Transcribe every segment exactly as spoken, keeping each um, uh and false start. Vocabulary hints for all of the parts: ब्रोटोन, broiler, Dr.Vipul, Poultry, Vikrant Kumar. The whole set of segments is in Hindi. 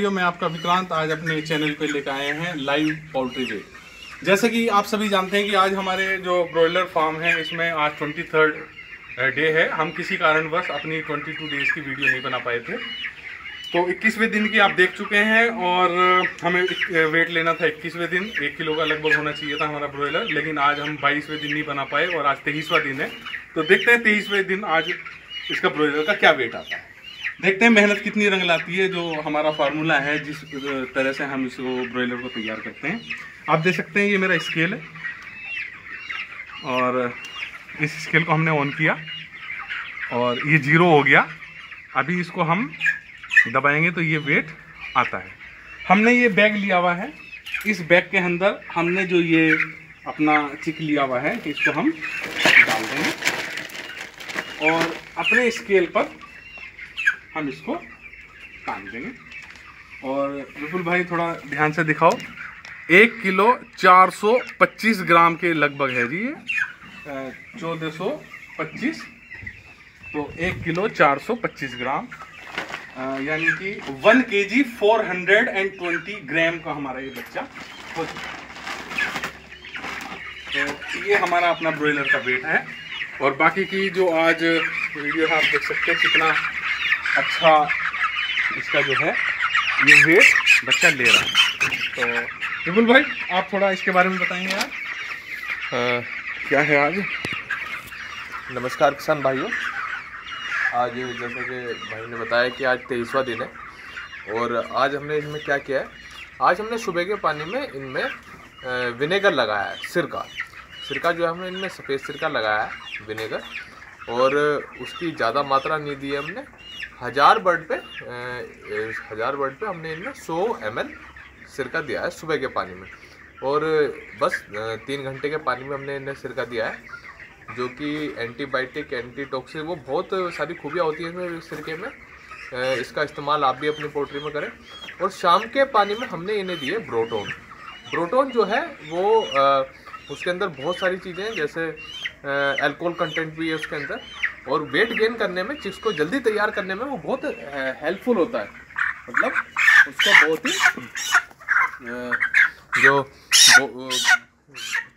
वीडियो में आपका विक्रांत आज अपने चैनल पे लेकर आए हैं लाइव पोल्ट्री वेट। जैसे कि आप सभी जानते हैं कि आज हमारे जो ब्रॉयलर फार्म है इसमें आज ट्वेंटी थर्ड डे है। हम किसी कारणवश अपनी बाईस डेज़ की वीडियो नहीं बना पाए थे, तो इक्कीसवें दिन की आप देख चुके हैं। और हमें वेट लेना था इक्कीसवें दिन, एक किलो का लगभग होना चाहिए था हमारा ब्रॉयलर, लेकिन आज हम बाईसवें दिन नहीं बना पाए और आज तेईसवां दिन है। तो देखते हैं तेईसवें दिन आज इसका ब्रॉयलर का क्या वेट आता है, देखते हैं मेहनत कितनी रंग लाती है जो हमारा फार्मूला है, जिस तरह से हम इसको ब्रॉयलर को तैयार करते हैं। आप देख सकते हैं ये मेरा स्केल है और इस स्केल को हमने ऑन किया और ये जीरो हो गया। अभी इसको हम दबाएंगे तो ये वेट आता है। हमने ये बैग लिया हुआ है, इस बैग के अंदर हमने जो ये अपना चिक लिया हुआ है इसको हम डाल देंगे और अपने स्केल पर हम इसको काट देंगे। और विपुल भाई थोड़ा ध्यान से दिखाओ, एक किलो चार सौ पच्चीस ग्राम के लगभग है जी, चौदह सौ पच्चीस, तो एक किलो चार सौ पच्चीस ग्राम यानी कि one K G four hundred and twenty gram का हमारा ये बच्चा हो चुका है। तो ये हमारा अपना ब्रॉयलर का वेट है। और बाकी की जो आज वीडियो है आप देख सकते हैं कितना अच्छा इसका जो है ये वेट बच्चा ले रहा है। तो विपुल भाई आप थोड़ा इसके बारे में बताएंगे यार। आ, क्या है आज? नमस्कार किसान भाइयों, आज जैसा कि भाई ने बताया कि आज तेईसवां दिन है और आज हमने इसमें क्या किया है, आज हमने सुबह के पानी में इनमें विनेगर लगाया है, सिरका सिरका जो है हमने इनमें सफ़ेद सिरका लगाया है विनेगर, और उसकी ज़्यादा मात्रा नहीं दी है हमने। हज़ार बर्ड पे हज़ार बर्ड पे हमने इनमें सौ एम एल सिरका दिया है सुबह के पानी में, और बस तीन घंटे के पानी में हमने इन्हें सिरका दिया है, जो कि एंटीबायोटिक एंटीटॉक्सिक वो बहुत सारी खूबियाँ होती हैं इसमें सिरके में। इसका इस्तेमाल आप भी अपनी पोल्ट्री में करें। और शाम के पानी में हमने इन्हें दिए ब्रोटोन। ब्रोटोन जो है वो उसके अंदर बहुत सारी चीज़ें हैं, जैसे एल्कोहल कंटेंट भी है उसके अंदर, और वेट गेन करने में, चिक्स को जल्दी तैयार करने में वो बहुत हेल्पफुल होता है। मतलब उसका बहुत ही जो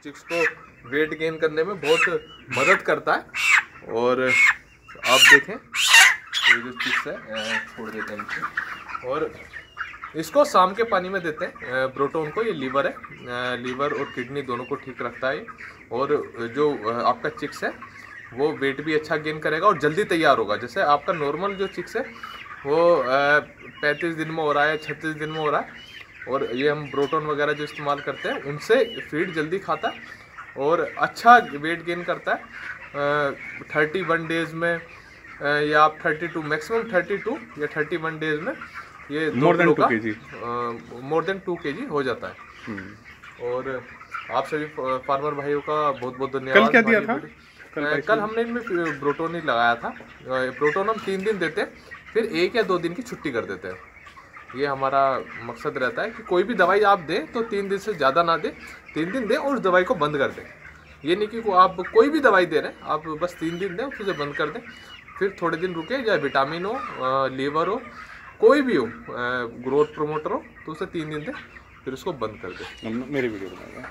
चिक्स को वेट गेन करने में बहुत मदद करता है। और आप देखें ये जो चिक्स है छोड़ देते हैं और इसको शाम के पानी में देते हैं प्रोटोन को। ये लीवर है, लीवर और किडनी दोनों को ठीक रखता है, और जो आपका चिक्स है वो वेट भी अच्छा गेन करेगा और जल्दी तैयार होगा। जैसे आपका नॉर्मल जो चिक्स है वो पैंतीस दिन में हो रहा है, छत्तीस दिन में हो रहा है, और ये हम ब्रोटोन वगैरह जो इस्तेमाल करते हैं उनसे फीड जल्दी खाता है और अच्छा वेट गेन करता है। थर्टी वन डेज़ में या आप thirty two maximum thirty two या थर्टी वन डेज़ में ये मोर देन टू के जी मोर देन टू के जी हो जाता है। और आप सभी फार्मर भाइयों का बहुत बहुत धन्यवाद। कल क्या दिया था? कल, कल हमने इनमें ब्रोटोन ही लगाया था। ब्रोटोन हम तीन दिन देते हैं, फिर एक या दो दिन की छुट्टी कर देते हैं। ये हमारा मकसद रहता है कि कोई भी दवाई आप दें तो तीन दिन से ज़्यादा ना दें, तीन दिन दें और उस दवाई को बंद कर दें। ये नहीं कि आप कोई भी दवाई दे रहे हैं, आप बस तीन दिन दें उसे बंद कर दें, फिर थोड़े दिन रुके। या विटामिन हो, लीवर हो, कोई भी हो, ग्रोथ प्रोमोटर हो, तो उसे तीन दिन दें फिर उसको बंद कर दें। मेरी वीडियो बनाएगा।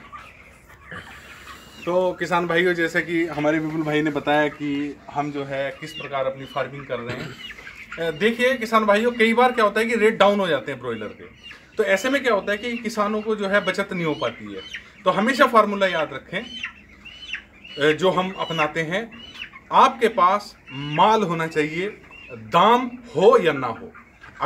तो किसान भाइयों, जैसे कि हमारे विपुल भाई ने बताया कि हम जो है किस प्रकार अपनी फार्मिंग कर रहे हैं। देखिए किसान भाइयों, कई बार क्या होता है कि रेट डाउन हो जाते हैं ब्रॉयलर के, तो ऐसे में क्या होता है कि किसानों को जो है बचत नहीं हो पाती है। तो हमेशा फार्मूला याद रखें जो हम अपनाते हैं, आपके पास माल होना चाहिए, दाम हो या ना हो।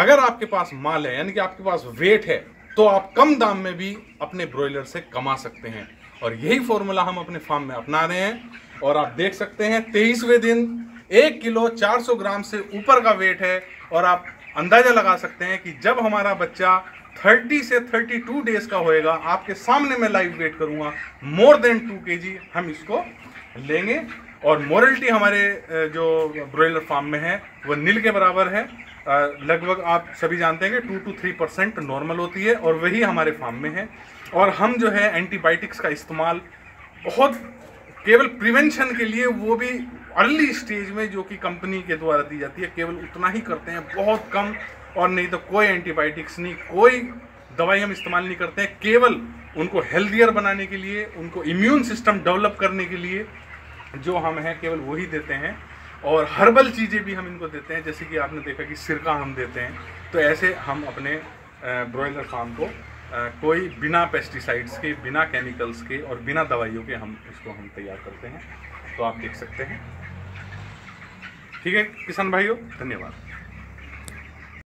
अगर आपके पास माल है यानी कि आपके पास वेट है तो आप कम दाम में भी अपने ब्रॉयलर से कमा सकते हैं, और यही फॉर्मूला हम अपने फार्म में अपना रहे हैं। और आप देख सकते हैं तेईसवें दिन एक किलो चार सौ ग्राम से ऊपर का वेट है, और आप अंदाज़ा लगा सकते हैं कि जब हमारा बच्चा तीस से बत्तीस डेज़ का होएगा, आपके सामने मैं लाइव वेट करूँगा, मोर देन टू के जी हम इसको लेंगे। और मोरलिटी हमारे जो ब्रॉयलर फार्म में है वो नील के बराबर है, लगभग आप सभी जानते हैं कि two to three percent normal होती है, और वही हमारे फार्म में है। और हम जो है एंटीबायोटिक्स का इस्तेमाल बहुत केवल प्रिवेंशन के लिए, वो भी अर्ली स्टेज में, जो कि कंपनी के द्वारा दी जाती है, केवल उतना ही करते हैं, बहुत कम और नहीं तो कोई एंटीबायोटिक्स नहीं, कोई दवाई हम इस्तेमाल नहीं करते हैं, केवल उनको हेल्दियर बनाने के लिए, उनको इम्यून सिस्टम डेवलप करने के लिए जो हम हैं केवल वही देते हैं। और हर्बल चीज़ें भी हम इनको देते हैं, जैसे कि आपने देखा कि सिरका हम देते हैं। तो ऐसे हम अपने ब्रॉयलर फार्म को कोई बिना पेस्टिसाइड्स के, बिना केमिकल्स के और बिना दवाइयों के हम इसको हम तैयार करते हैं। तो आप देख सकते हैं। ठीक है किसान भाइयों, धन्यवाद।